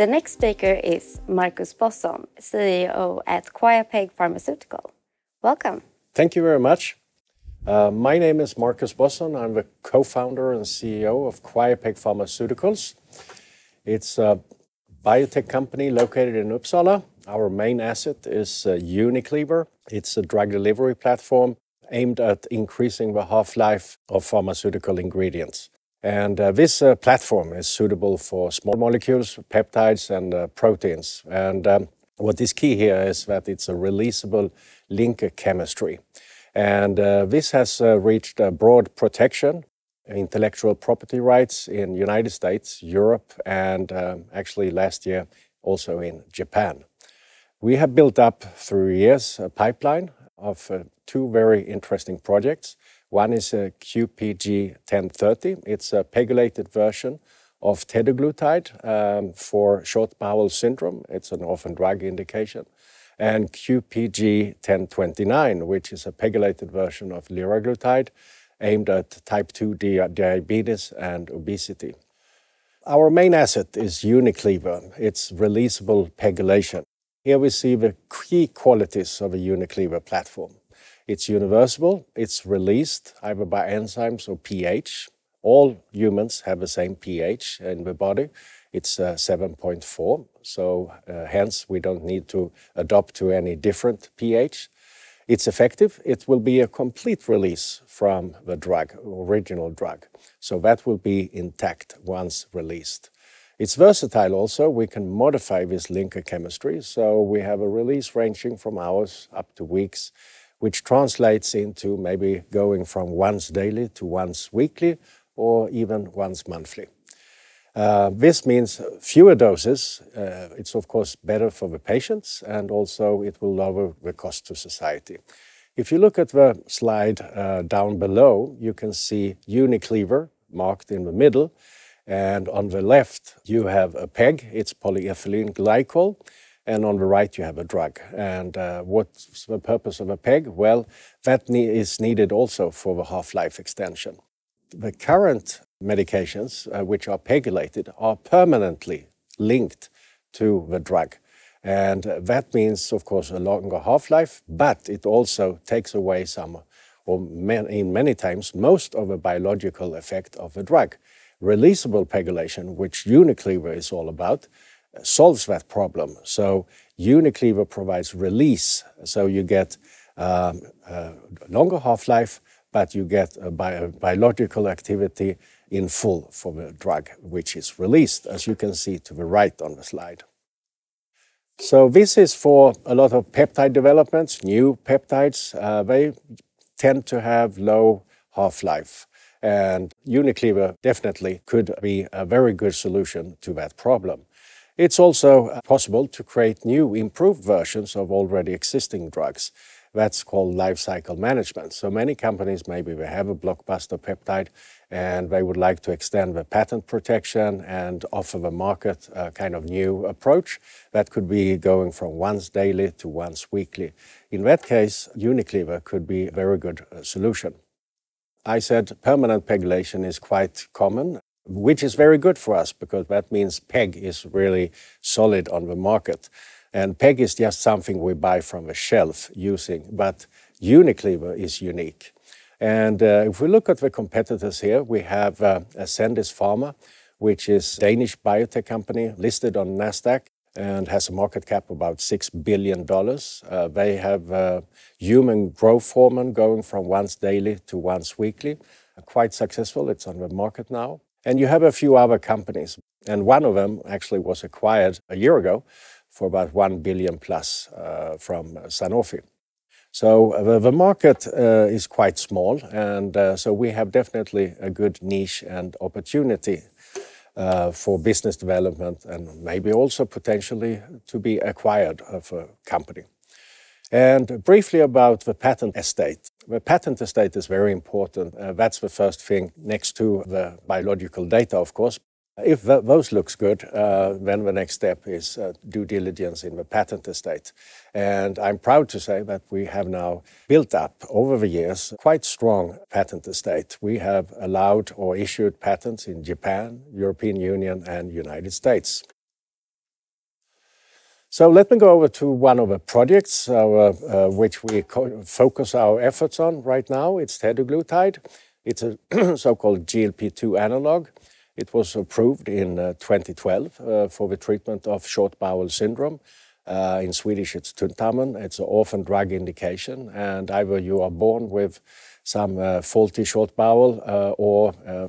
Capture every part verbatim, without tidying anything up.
The next speaker is Marcus Bosson, C E O at QuiaPEG Pharmaceuticals. Welcome. Thank you very much. Uh, my name is Marcus Bosson. I'm the co-founder and C E O of QuiaPEG Pharmaceuticals. It's a biotech company located in Uppsala. Our main asset is uh, Uni-Qleaver. It's a drug delivery platform aimed at increasing the half-life of pharmaceutical ingredients. And uh, this uh, platform is suitable for small molecules, peptides, and uh, proteins. And um, what is key here is that it's a releasable linker chemistry. And uh, this has uh, reached uh, broad protection, intellectual property rights in United States, Europe, and uh, actually last year also in Japan. We have built up through years a pipeline of uh, two very interesting projects. One is a Q P G ten thirty. It's a pegylated version of teduglutide um, for short bowel syndrome. It's an orphan drug indication. And Q P G ten twenty-nine, which is a pegylated version of liraglutide aimed at type two diabetes and obesity. Our main asset is Uni-Qleaver. It's releasable pegylation. Here we see the key qualities of a Uni-Qleaver platform. It's universal, it's released either by enzymes or pH. All humans have the same pH in the body. It's uh, seven point four, so uh, hence we don't need to adopt to any different pH. It's effective. It will be a complete release from the drug, original drug. So that will be intact once released. It's versatile also. We can modify this linker chemistry, so we have a release ranging from hours up to weeks, which translates into maybe going from once daily to once weekly or even once monthly. Uh, this means fewer doses. Uh, it's of course better for the patients, and also it will lower the cost to society. If you look at the slide uh, down below, you can see Uni-Qleaver marked in the middle, and on the left you have a PEG, it's polyethylene glycol, and on the right you have a drug. And uh, what's the purpose of a PEG? Well, that ne is needed also for the half-life extension. The current medications uh, which are pegylated are permanently linked to the drug. And that means, of course, a longer half-life, but it also takes away some, or man, in many times, most of the biological effect of the drug. Releasable pegylation, which Uni-Qleaver is all about, solves that problem. So Uni-Qleaver provides release, so you get um, a longer half-life, but you get a bio biological activity in full for the drug, which is released, as you can see to the right on the slide. So this is for a lot of peptide developments, new peptides. Uh, they tend to have low half-life, and Uni-Qleaver definitely could be a very good solution to that problem. It's also possible to create new improved versions of already existing drugs. That's called life cycle management. So many companies, maybe they have a blockbuster peptide and they would like to extend the patent protection and offer the market a kind of new approach. That could be going from once daily to once weekly. In that case, Uni-Qleaver could be a very good solution. I said permanent pegylation is quite common, which is very good for us because that means PEG is really solid on the market. And PEG is just something we buy from a shelf using, but Uni-Qleaver is unique. And uh, if we look at the competitors here, we have uh, Ascendis Pharma, which is a Danish biotech company listed on NASDAQ and has a market cap about six billion dollars. Uh, they have uh, human growth hormone going from once daily to once weekly. Uh, quite successful, it's on the market now. And you have a few other companies, and one of them actually was acquired a year ago for about one billion plus uh, from Sanofi. So uh, the market uh, is quite small, and uh, so we have definitely a good niche and opportunity uh, for business development and maybe also potentially to be acquired of a company. And briefly about the patent estate. The patent estate is very important. Uh, that's the first thing next to the biological data, of course. If th those looks good, uh, then the next step is uh, due diligence in the patent estate. And I'm proud to say that we have now built up over the years quite strong patent estate. We have allowed or issued patents in Japan, European Union, and United States. So let me go over to one of the projects uh, uh, which we co focus our efforts on right now. It's teduglutide. It's a so-called G L P two analog. It was approved in uh, twenty twelve uh, for the treatment of short bowel syndrome. Uh, in Swedish, it's Tuntamen. It's an orphan drug indication, and either you are born with some uh, faulty short bowel uh, or uh,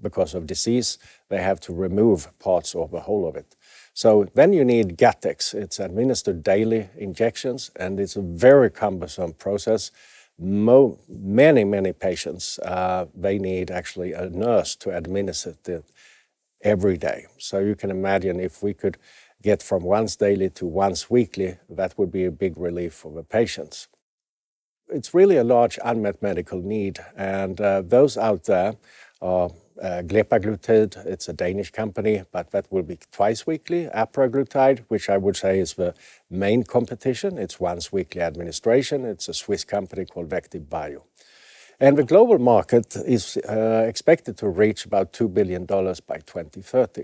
because of disease, they have to remove parts or the whole of it. So then you need Gattex. It's administered daily injections, and it's a very cumbersome process. Mo many, many patients, uh, they need actually a nurse to administer it every day. So you can imagine if we could get from once daily to once weekly, that would be a big relief for the patients. It's really a large unmet medical need, and uh, those out there are Uh, Glepaglutide, it's a Danish company, but that will be twice weekly. Apraglutide, which I would say is the main competition, it's once weekly administration. It's a Swiss company called VectivBio. And the global market is uh, expected to reach about two billion dollars by twenty thirty.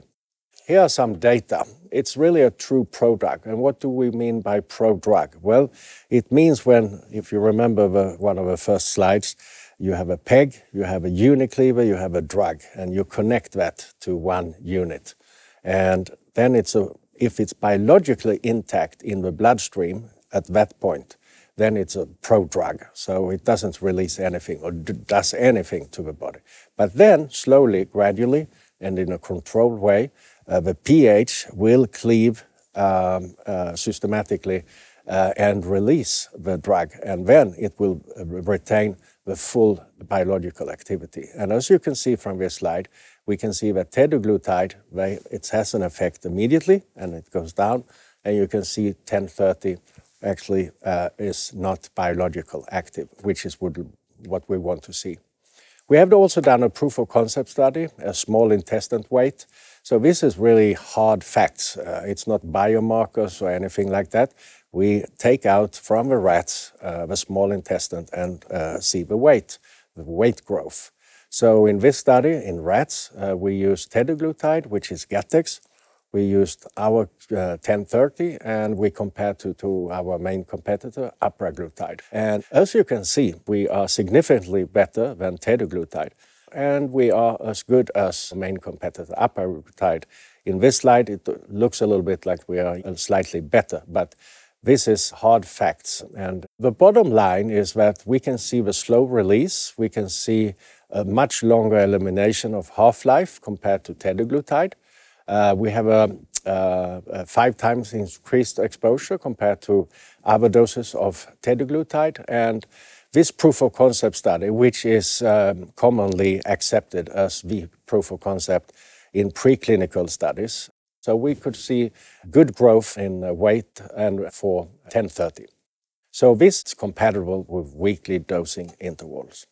Here are some data. It's really a true prodrug. And what do we mean by prodrug? Well, it means when, if you remember the, one of the first slides, you have a PEG, you have a Uni-Qleaver, you have a drug, and you connect that to one unit. And then it's a, if it's biologically intact in the bloodstream at that point, then it's a prodrug. So it doesn't release anything or d does anything to the body. But then slowly, gradually, and in a controlled way, uh, the pH will cleave um, uh, systematically uh, and release the drug. And then it will uh, retain the full biological activity. And as you can see from this slide, we can see that teduglutide, they, it has an effect immediately and it goes down. And you can see ten thirty actually uh, is not biological active, which is what we want to see. We have also done a proof of concept study, a small intestine weight. So this is really hard facts. Uh, it's not biomarkers or anything like that. We take out from the rats uh, the small intestine and uh, see the weight, the weight growth. So in this study, in rats, uh, we used teduglutide, which is Gattex. We used our uh, ten thirty, and we compared to, to our main competitor, apraglutide. And as you can see, we are significantly better than teduglutide. And we are as good as the main competitor, apraglutide. In this slide, it looks a little bit like we are slightly better, but this is hard facts. And the bottom line is that we can see the slow release. We can see a much longer elimination of half-life compared to teduglutide. Uh, we have a, a, a five times increased exposure compared to other doses of teduglutide. And this proof of concept study, which is um, commonly accepted as the proof of concept in preclinical studies, so we could see good growth in weight and for ten thirty. So this is compatible with weekly dosing intervals.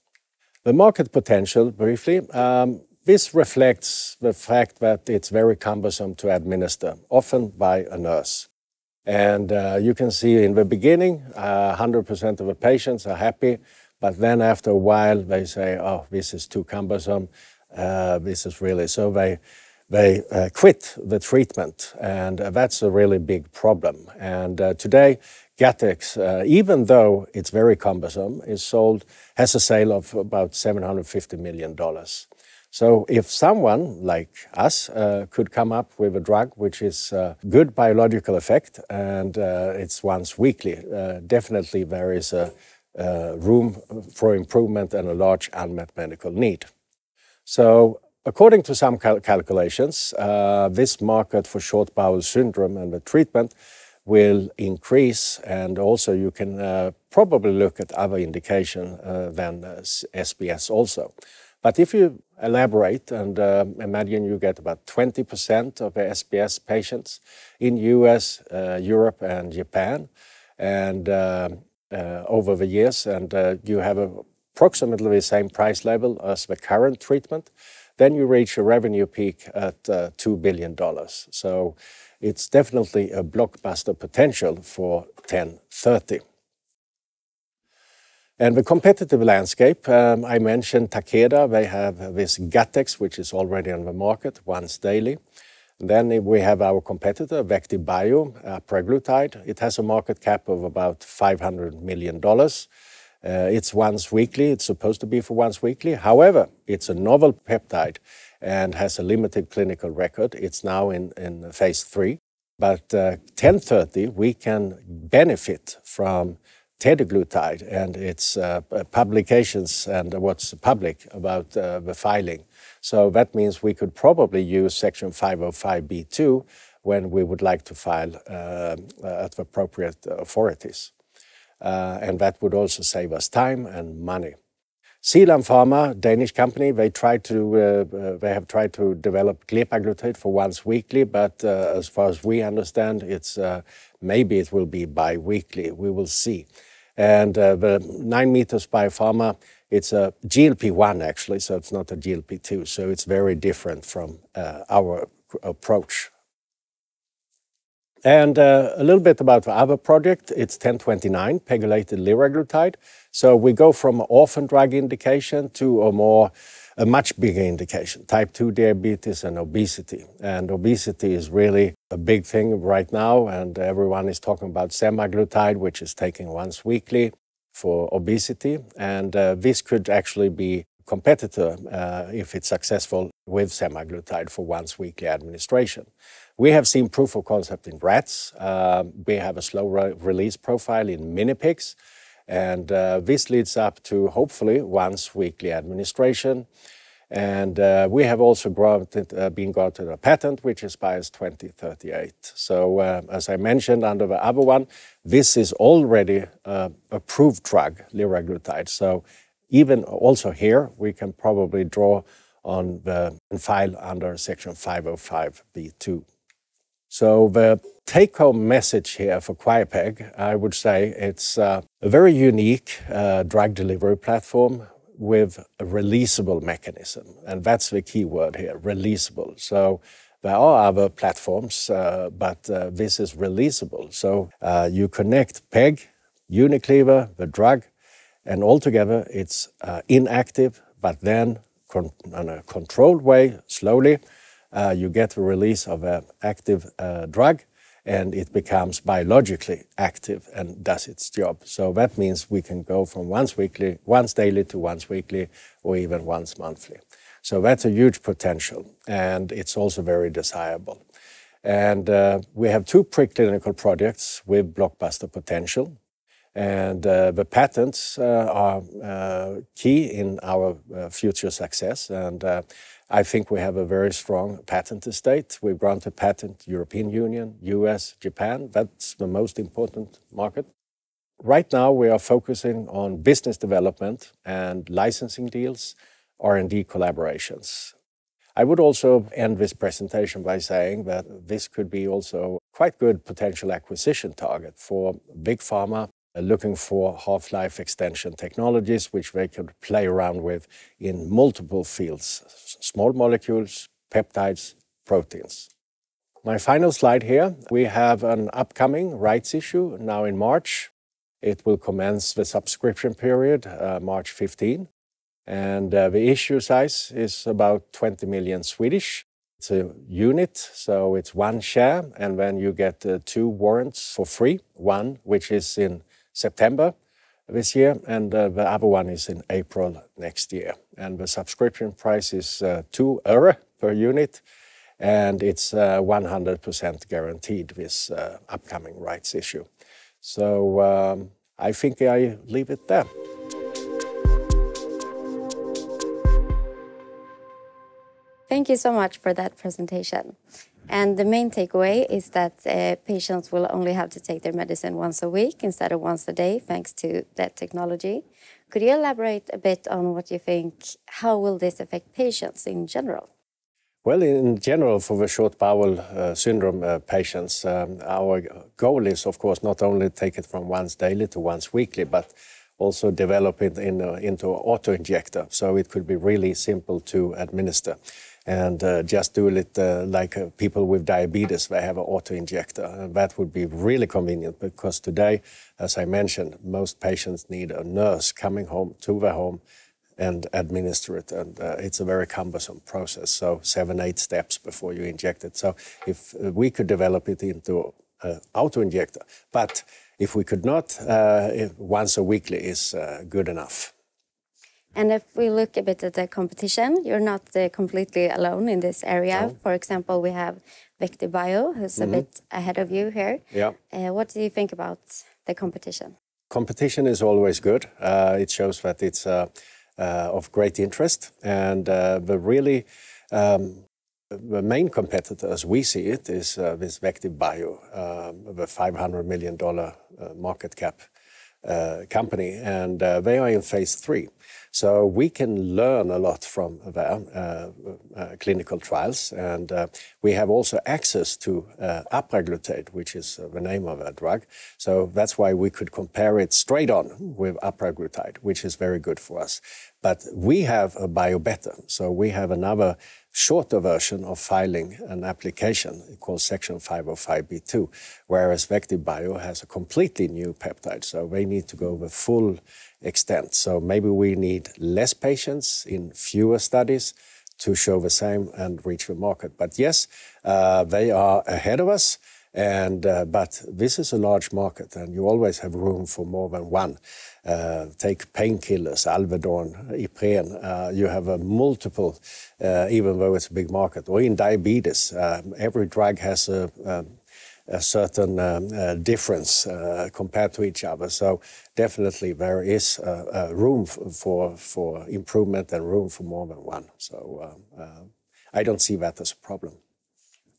The market potential, briefly, um, this reflects the fact that it's very cumbersome to administer, often by a nurse. And uh, you can see in the beginning, uh, one hundred percent of the patients are happy, but then after a while they say, oh, this is too cumbersome, uh, this is really, so they They uh, quit the treatment, and uh, that's a really big problem. And uh, today, Gattex, uh, even though it's very cumbersome, is sold, has a sale of about seven hundred fifty million dollars. So if someone like us uh, could come up with a drug which is uh, good biological effect, and uh, it's once weekly, uh, definitely there is a uh, room for improvement and a large unmet medical need. So according to some cal calculations, uh, this market for short bowel syndrome and the treatment will increase, and also you can uh, probably look at other indication uh, than uh, S B S also. But if you elaborate and uh, imagine you get about twenty percent of the S B S patients in U S, uh, Europe and Japan, and uh, uh, over the years, and uh, you have a approximately the same price level as the current treatment, then you reach a revenue peak at uh, two billion dollars. So it's definitely a blockbuster potential for ten thirty. And the competitive landscape, um, I mentioned Takeda, they have this Gattex, which is already on the market once daily. And then we have our competitor, VectivBio, Apraglutide. It has a market cap of about five hundred million dollars. Uh, it's once weekly. It's supposed to be for once weekly. However, it's a novel peptide and has a limited clinical record. It's now in, in phase three. But uh, ten thirty, we can benefit from teduglutide and its uh, publications and what's public about uh, the filing. So that means we could probably use Section five oh five B two when we would like to file uh, at the appropriate authorities. Uh, and that would also save us time and money. Zealand Pharma, Danish company, they tried to uh, they have tried to develop glepaglutide for once weekly, but uh, as far as we understand, it's uh, maybe it will be bi-weekly. We will see. And uh, the Nine Meters Biopharma, it's a G L P one actually, so it's not a G L P two, so it's very different from uh, our approach. And uh, a little bit about the other project, it's ten twenty-nine, pegylated liraglutide. So we go from orphan drug indication to a more, a much bigger indication, type two diabetes and obesity. And obesity is really a big thing right now, and everyone is talking about semaglutide, which is taken once weekly for obesity. And uh, this could actually be a competitor, uh, if it's successful, with semaglutide for once weekly administration. We have seen proof of concept in rats. Uh, we have a slow re release profile in mini pigs. And uh, this leads up to hopefully once weekly administration. And uh, we have also granted, uh, been granted a patent which expires twenty thirty-eight. So uh, as I mentioned under the other one, this is already uh, approved drug, liraglutide. So even also here, we can probably draw on the file under Section five oh five B two. So the take-home message here for QuiaPEG, I would say it's uh, a very unique uh, drug delivery platform with a releasable mechanism. And that's the key word here, releasable. So there are other platforms, uh, but uh, this is releasable. So uh, you connect PEG, Uni-Qleaver, the drug, and altogether it's uh, inactive, but then con in a controlled way, slowly, Uh, you get the release of an active uh, drug, and it becomes biologically active and does its job. So that means we can go from once weekly, once daily to once weekly, or even once monthly. So that's a huge potential, and it's also very desirable. And uh, we have two preclinical projects with blockbuster potential. And uh, the patents uh, are uh, key in our uh, future success. And uh, I think we have a very strong patent estate. We've granted patent European Union, U S, Japan. That's the most important market. Right now, we are focusing on business development and licensing deals, R and D collaborations. I would also end this presentation by saying that this could be also quite good potential acquisition target for big pharma, looking for half-life extension technologies, which they could play around with in multiple fields, small molecules, peptides, proteins. My final slide here, we have an upcoming rights issue now in March. It will commence the subscription period, uh, March fifteenth. And uh, the issue size is about twenty million Swedish. It's a unit, so it's one share, and then you get uh, two warrants for free, one which is in September this year, and uh, the other one is in April next year. And the subscription price is uh, two euro per unit, and it's one hundred percent uh, guaranteed this uh, upcoming rights issue. So um, I think I leave it there. Thank you so much for that presentation. And the main takeaway is that uh, patients will only have to take their medicine once a week instead of once a day, thanks to that technology. Could you elaborate a bit on what you think, how will this affect patients in general? Well, in general, for the short bowel uh, syndrome uh, patients, um, our goal is, of course, not only take it from once daily to once weekly, but also develop it in, uh, into an auto-injector, so it could be really simple to administer. And uh, just do it uh, like uh, people with diabetes, they have an auto-injector. And that would be really convenient because today, as I mentioned, most patients need a nurse coming home to their home, and administer it. And uh, it's a very cumbersome process, so seven, eight steps before you inject it. So if uh, we could develop it into an auto-injector, but if we could not, uh, once a weekly is uh, good enough. And if we look a bit at the competition, you're not uh, completely alone in this area. No. For example, we have VectivBio, who's mm-hmm. a bit ahead of you here. Yeah. Uh, what do you think about the competition? Competition is always good. Uh, it shows that it's uh, uh, of great interest. And uh, the really um, the main competitor, as we see it, is uh, this VectivBio, uh, the five hundred million dollar uh, market cap uh, company. And uh, they are in phase three. So we can learn a lot from their uh, uh, clinical trials. And uh, we have also access to uh, Apraglutide, which is uh, the name of our drug. So that's why we could compare it straight on with Apraglutide, which is very good for us. But we have a biobetter. So we have another shorter version of filing an application called Section five oh five B two, whereas VectivBio has a completely new peptide. So they need to go the full extent. So maybe we need less patients in fewer studies to show the same and reach the market. But yes, uh, they are ahead of us. And uh, but this is a large market, and you always have room for more than one. Uh, take painkillers, Alvedon, Ipren. Uh, you have a multiple, uh, even though it's a big market. Or in diabetes, uh, every drug has a, a, a certain um, uh, difference uh, compared to each other. So definitely there is uh, uh, room for for improvement and room for more than one. So uh, uh, I don't see that as a problem.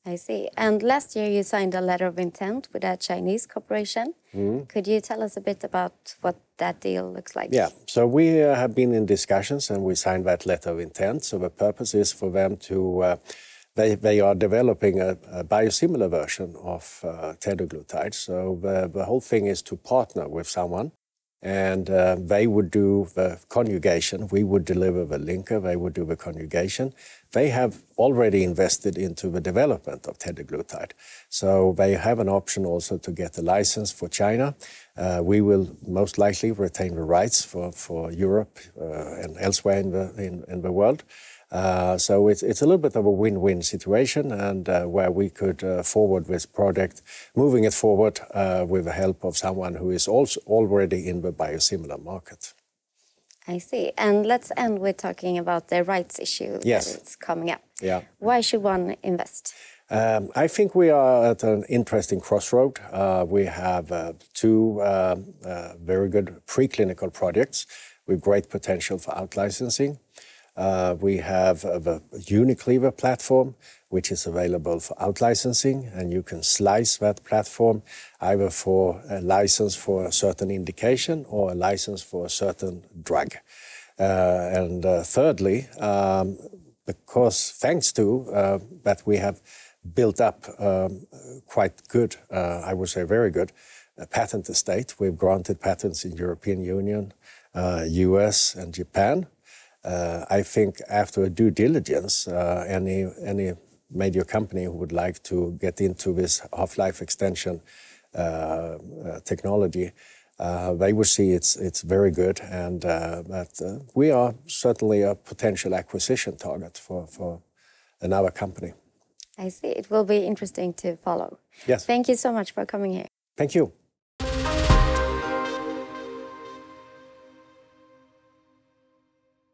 I see. And last year you signed a letter of intent with a Chinese corporation. Mm-hmm. Could you tell us a bit about what that deal looks like? Yeah. So we uh, have been in discussions and we signed that letter of intent. So the purpose is for them to, uh, they, they are developing a, a biosimilar version of uh, teduglutide. So the, the whole thing is to partner with someone. And uh, they would do the conjugation. We would deliver the linker. They would do the conjugation. They have already invested into the development of teduglutide. So they have an option also to get a license for China. Uh, we will most likely retain the rights for, for Europe uh, and elsewhere in the, in, in the world. Uh, so it's, it's a little bit of a win-win situation, and uh, where we could uh, forward this product, moving it forward uh, with the help of someone who is also already in the biosimilar market. I see. And let's end with talking about the rights issue yes. that's coming up. Yeah. Why should one invest? Um, I think we are at an interesting crossroad. Uh, we have uh, two uh, uh, very good preclinical projects with great potential for out-licensing. Uh, we have uh, the Uni-Qleaver platform, which is available for out-licensing, and you can slice that platform either for a license for a certain indication or a license for a certain drug. Uh, and uh, thirdly, um, because thanks to uh, that we have built up um, quite good, uh, I would say very good, uh, patent estate. We've granted patents in European Union, uh, U S and Japan. Uh, I think after a due diligence, uh, any any major company who would like to get into this half-life extension uh, uh, technology, uh, they will see it's it's very good, and uh, that uh, we are certainly a potential acquisition target for for another company. I see. It will be interesting to follow. Yes. Thank you so much for coming here. Thank you.